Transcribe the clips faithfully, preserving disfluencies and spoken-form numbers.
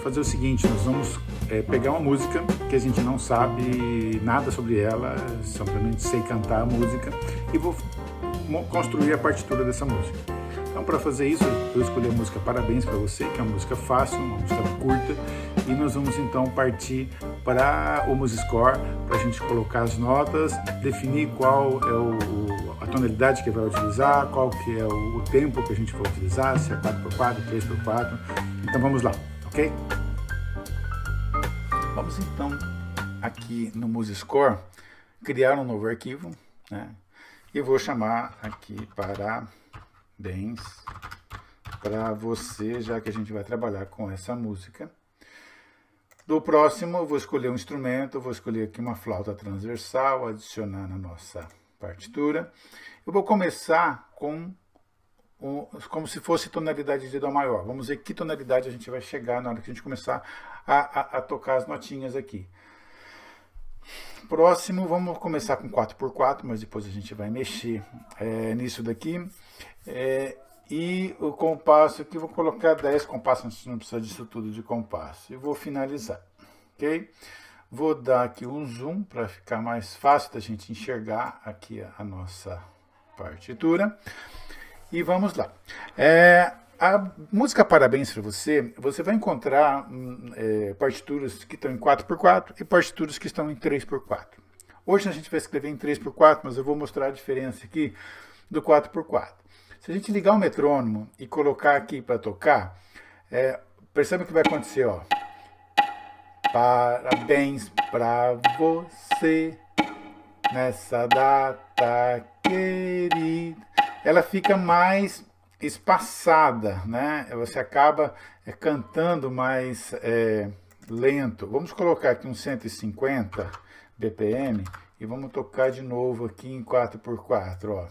fazer o seguinte, nós vamos é, pegar uma música que a gente não sabe nada sobre ela, simplesmente sei cantar a música e vou construir a partitura dessa música. Então, para fazer isso, eu escolhi a música Parabéns para Você, que é uma música fácil, uma música curta, e nós vamos então partir para o MuseScore, para a gente colocar as notas, definir qual é o a tonalidade que vai utilizar, qual que é o tempo que a gente vai utilizar, se é quatro por quatro, três por quatro. Então vamos lá, ok? Vamos então aqui no MuseScore criar um novo arquivo, né? E vou chamar aqui Parabéns para Você, já que a gente vai trabalhar com essa música. Do próximo eu vou escolher um instrumento, vou escolher aqui uma flauta transversal, adicionar na nossa partitura. Eu vou começar com o, como se fosse tonalidade de Dó maior. Vamos ver que tonalidade a gente vai chegar na hora que a gente começar a, a, a tocar as notinhas aqui. Próximo, vamos começar com quatro por quatro, mas depois a gente vai mexer é, nisso daqui. É, e o compasso aqui, vou colocar dez compassos, não precisa disso tudo de compasso. E vou finalizar, ok? Vou dar aqui um zoom para ficar mais fácil da gente enxergar aqui a nossa partitura. E vamos lá. É, a música Parabéns para Você, você vai encontrar é, partituras que estão em quatro por quatro e partituras que estão em três por quatro. Hoje a gente vai escrever em três por quatro, mas eu vou mostrar a diferença aqui do quatro por quatro. Se a gente ligar o metrônomo e colocar aqui para tocar, é, percebe o que vai acontecer, ó. Parabéns pra você nessa data querida. Ela fica mais espaçada, né? Você acaba é, cantando mais é, lento. Vamos colocar aqui uns cento e cinquenta B P M e vamos tocar de novo aqui em quatro por quatro, ó.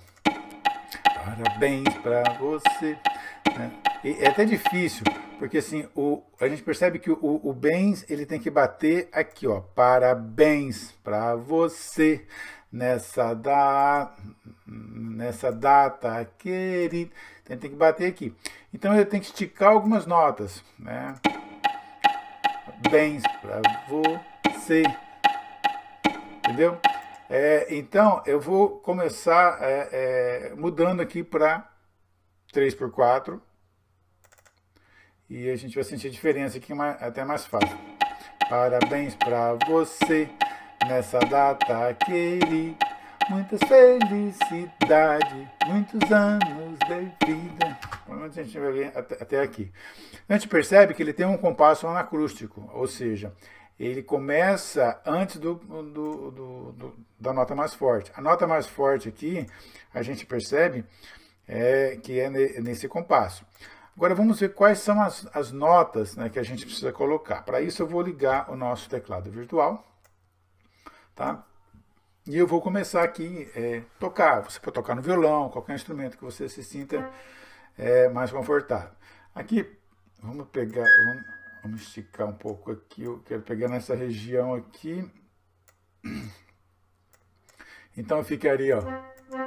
Parabéns pra você. Né? E é até difícil, porque assim, o, a gente percebe que o, o, o bens, ele tem que bater aqui, ó. Parabéns pra você nessa, da, nessa data querida. Então, ele tem que bater aqui. Então, ele tem que esticar algumas notas, né? Bens pra você. Entendeu? É, então, eu vou começar é, é, mudando aqui para três por quatro. E a gente vai sentir a diferença aqui, é até mais fácil. Parabéns pra você nessa data querida. Muitas felicidades, muitos anos de vida. A gente vai ver até aqui. A gente percebe que ele tem um compasso anacrústico, ou seja, ele começa antes do, do, do, do, da nota mais forte. A nota mais forte aqui, a gente percebe é, que é nesse compasso. Agora vamos ver quais são as, as notas, né, que a gente precisa colocar. Para isso eu vou ligar o nosso teclado virtual, tá? E eu vou começar aqui é, tocar. Você pode tocar no violão, qualquer instrumento que você se sinta é, mais confortável. Aqui, vamos pegar, vamos, vamos esticar um pouco aqui. Eu quero pegar nessa região aqui. Então eu ficaria, ó,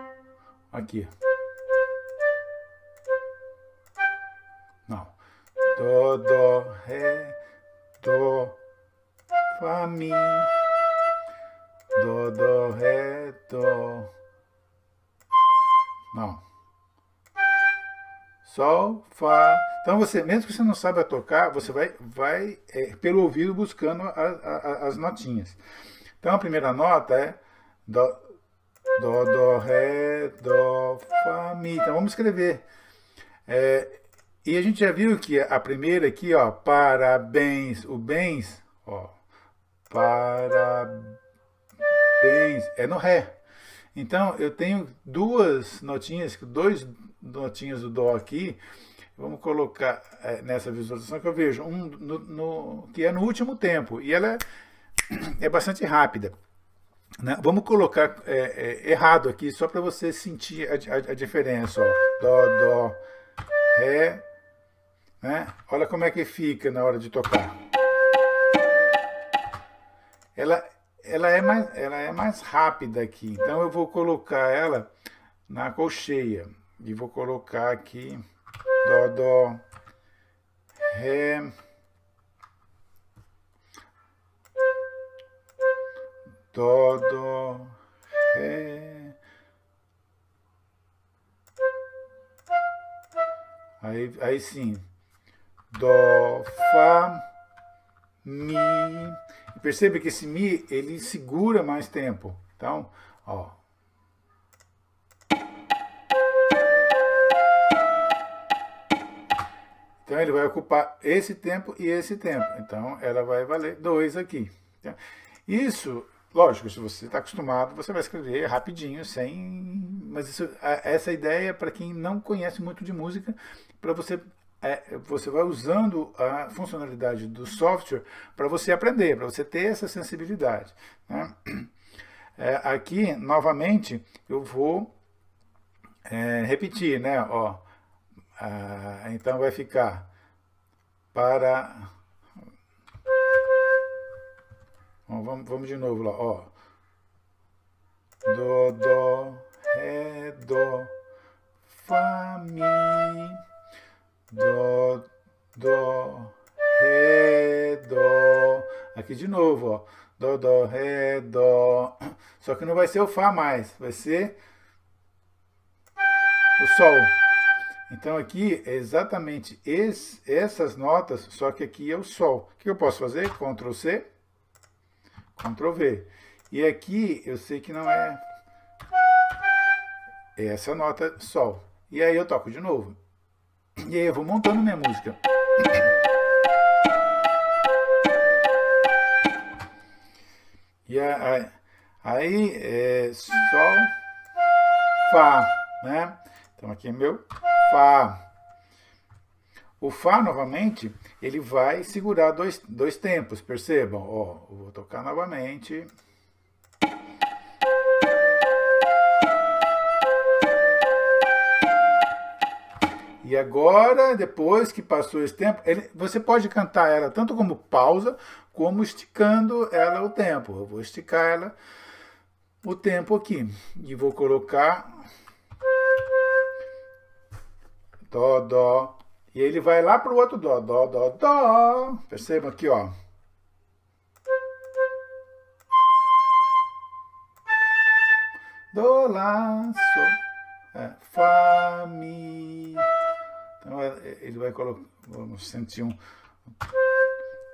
aqui. Não. Dó, dó, ré, dó, fá, mi. Dó, dó, ré, dó. Não. Sol, fá. Então, você, mesmo que você não saiba tocar, você vai, vai é, pelo ouvido buscando a, a, as notinhas. Então, a primeira nota é dó, dó, dó, ré, dó, fá, mi. Então, vamos escrever. É... E a gente já viu que a primeira aqui, ó, parabéns, o bens, ó, parabéns, é no ré. Então, eu tenho duas notinhas, dois notinhas do dó aqui, vamos colocar é, nessa visualização que eu vejo, um no, no, que é no último tempo, e ela é, é bastante rápida. Né? Vamos colocar é, é, errado aqui, só para você sentir a, a, a diferença, ó, dó, dó, ré. Né? Olha como é que fica na hora de tocar. Ela, ela, é mais, ela é mais rápida aqui. Então eu vou colocar ela na colcheia. E vou colocar aqui dó, dó, ré, dó, dó, ré. Aí, aí sim, dó, fá, mi. E percebe que esse mi, ele segura mais tempo. Então, ó. Então, ele vai ocupar esse tempo e esse tempo. Então, ela vai valer dois aqui. Isso, lógico, se você está acostumado, você vai escrever rapidinho, sem... Mas isso, essa ideia é para quem não conhece muito de música, para você... É, você vai usando a funcionalidade do software para você aprender, para você ter essa sensibilidade, né? É, aqui, novamente, eu vou é, repetir, né? Ó, ah, então vai ficar para... Bom, vamos, vamos de novo lá, ó. Dó, dó, ré, dó, fá, mi... Dó, dó, ré, dó. Aqui de novo, ó. Dó, dó, ré, dó. Só que não vai ser o Fá mais, vai ser o Sol. Então aqui é exatamente esse, essas notas, só que aqui é o Sol. O que eu posso fazer? Ctrl C, Ctrl V. E aqui eu sei que não é essa nota Sol. E aí eu toco de novo. E aí eu vou montando minha música. E aí, aí é Sol, Fá, né? Então aqui é meu Fá. O Fá, novamente, ele vai segurar dois, dois tempos, percebam? Ó, eu vou tocar novamente... E agora, depois que passou esse tempo, ele, você pode cantar ela tanto como pausa, como esticando ela o tempo. Eu vou esticar ela o tempo aqui. E vou colocar dó, dó. E ele vai lá para o outro dó, dó, dó, dó. Percebam aqui, ó. Dó, lá, sol, é, fá, mi. Então, ele vai colocar, vamos sentir um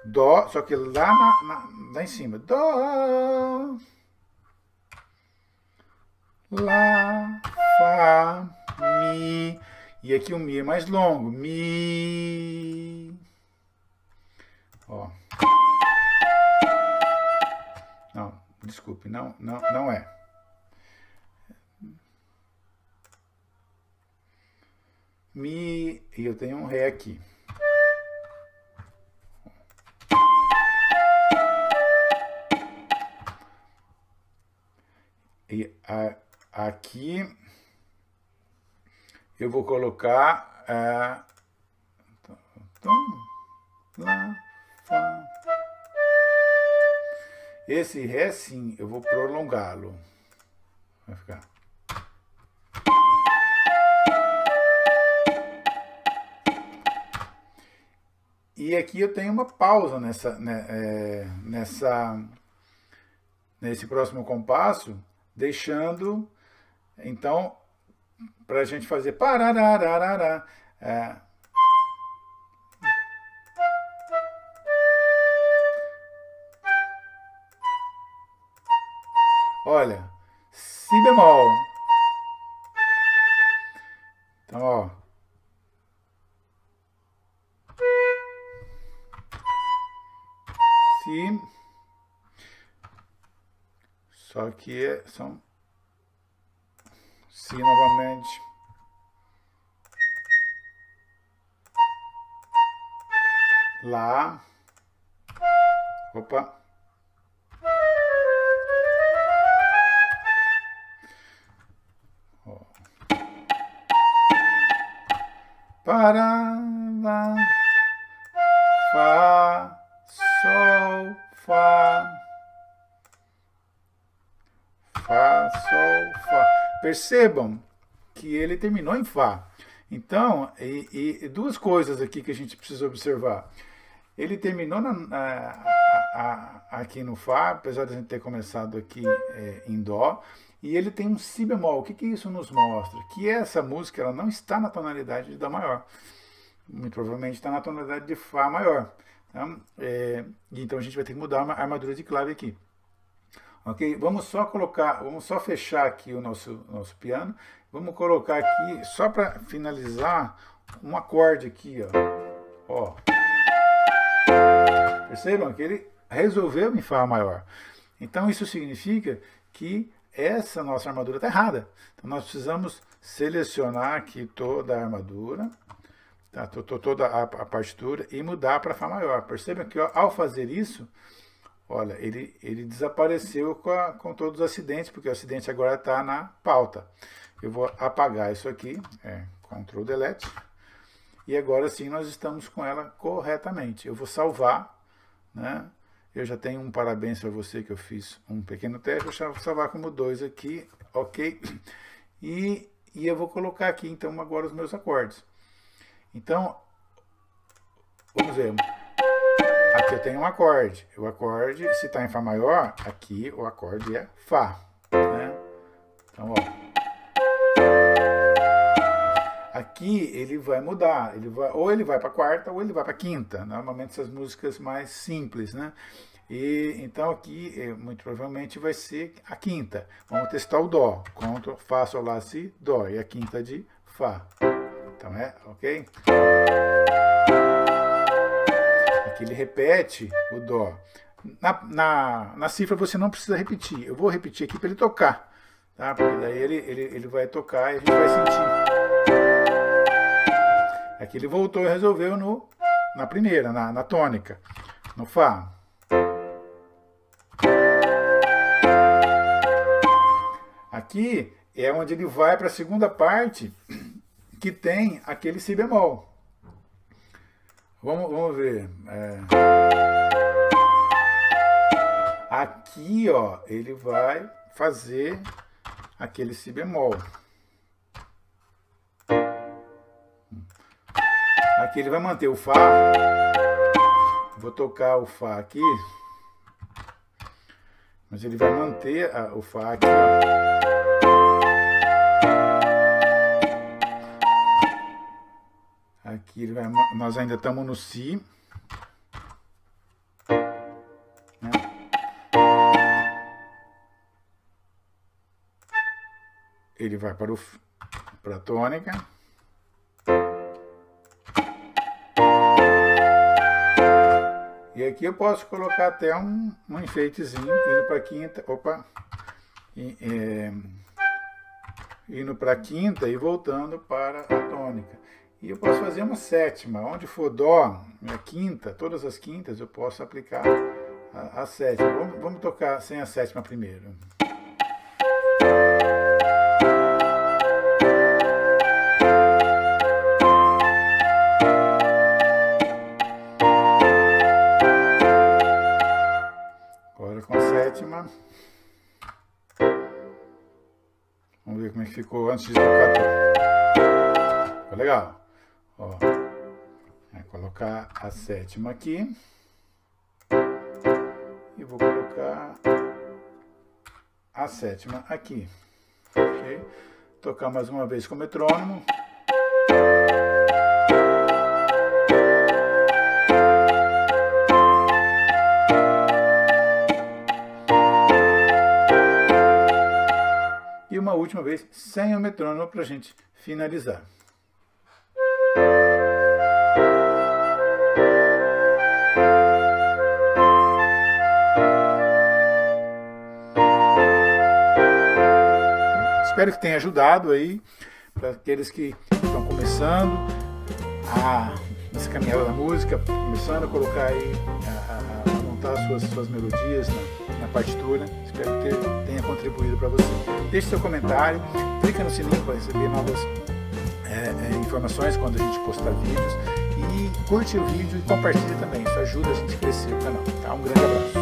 dó, só que lá, na, na, lá em cima. Dó, lá, fá, mi. E aqui o mi é mais longo. Mi. Ó. Não, desculpe, não, não, não é. Mi, e eu tenho um Ré aqui. E a, aqui eu vou colocar a, lá, fá. Esse Ré, sim, eu vou prolongá-lo. Vai ficar... E aqui eu tenho uma pausa nessa, né, é, nessa, nesse próximo compasso, deixando, então, para a gente fazer pararararará. É, olha, si bemol. Então, ó. Só que é, são Si novamente. Lá. Opa. Ó. Para, lá. Fá. Sol, Fá, Fá, Sol, Fá. Percebam que ele terminou em Fá. Então, e, e duas coisas aqui que a gente precisa observar. Ele terminou na, na, a, a, aqui no Fá, apesar de a gente ter começado aqui é, em Dó, e ele tem um Si bemol. O que, que isso nos mostra? Que essa música ela não está na tonalidade de Dó maior, muito provavelmente está na tonalidade de Fá maior. Então, é, então a gente vai ter que mudar a armadura de clave aqui. Ok? Vamos só colocar, vamos só fechar aqui o nosso, nosso piano. Vamos colocar aqui, só para finalizar, um acorde aqui, ó. Ó. Percebam que ele resolveu em Fá maior. Então isso significa que essa nossa armadura está errada. Então nós precisamos selecionar aqui toda a armadura, tá? Toda a, a partitura e mudar para Fá maior. Percebam que ó, ao fazer isso, olha, ele, ele desapareceu com, a, com todos os acidentes, porque o acidente agora está na pauta. Eu vou apagar isso aqui, é, Ctrl Delete, e agora sim nós estamos com ela corretamente. Eu vou salvar, né? Eu já tenho um parabéns para você que eu fiz um pequeno teste, eu vou salvar como dois aqui, ok? E, e eu vou colocar aqui então agora os meus acordes. Então, vamos ver... Aqui eu tenho um acorde, o acorde, se está em Fá maior, aqui o acorde é Fá, né? Então, ó. Aqui ele vai mudar, ele vai, ou ele vai para quarta ou ele vai para quinta, normalmente essas músicas mais simples, né? E, então aqui, muito provavelmente, vai ser a quinta. Vamos testar o Dó, Ctrl, Fá, Sol, Lá, Si, Dó, e a quinta de Fá. Então é, ok? Aqui ele repete o Dó. Na, na, na cifra você não precisa repetir. Eu vou repetir aqui para ele tocar, tá? Porque daí ele, ele, ele vai tocar e a gente vai sentir. Aqui ele voltou e resolveu no, na primeira, na, na tônica, no Fá. Aqui é onde ele vai para a segunda parte que tem aquele Si bemol. Vamos, vamos ver. É... Aqui, ó, ele vai fazer aquele Si bemol. Aqui ele vai manter o Fá. Vou tocar o Fá aqui. Mas ele vai manter a, o Fá aqui, ó. Aqui ele vai, nós ainda estamos no Si, né? Ele vai para o para a tônica. E aqui eu posso colocar até um, um enfeitezinho, indo para quinta, opa, e, é, indo para quinta e voltando para a tônica. E eu posso fazer uma sétima, onde for Dó, a quinta, todas as quintas eu posso aplicar a, a sétima. Vamos, vamos tocar sem a sétima primeiro. Agora com a sétima. Vamos ver como é que ficou antes de tocar Dó. Ficou legal. Ó, vou colocar a sétima aqui e vou colocar a sétima aqui, ok? Tocar mais uma vez com o metrônomo. E uma última vez sem o metrônomo para a gente finalizar. Espero que tenha ajudado aí, para aqueles que estão começando a essa caminhada da música, começando a colocar aí, a, a, a montar suas, suas melodias na, na partitura. Espero que ter, tenha contribuído para você. Deixe seu comentário, clica no sininho para receber novas é, é, informações quando a gente postar vídeos. E curte o vídeo e compartilha também, isso ajuda a gente a crescer o canal. Tá? Um grande abraço.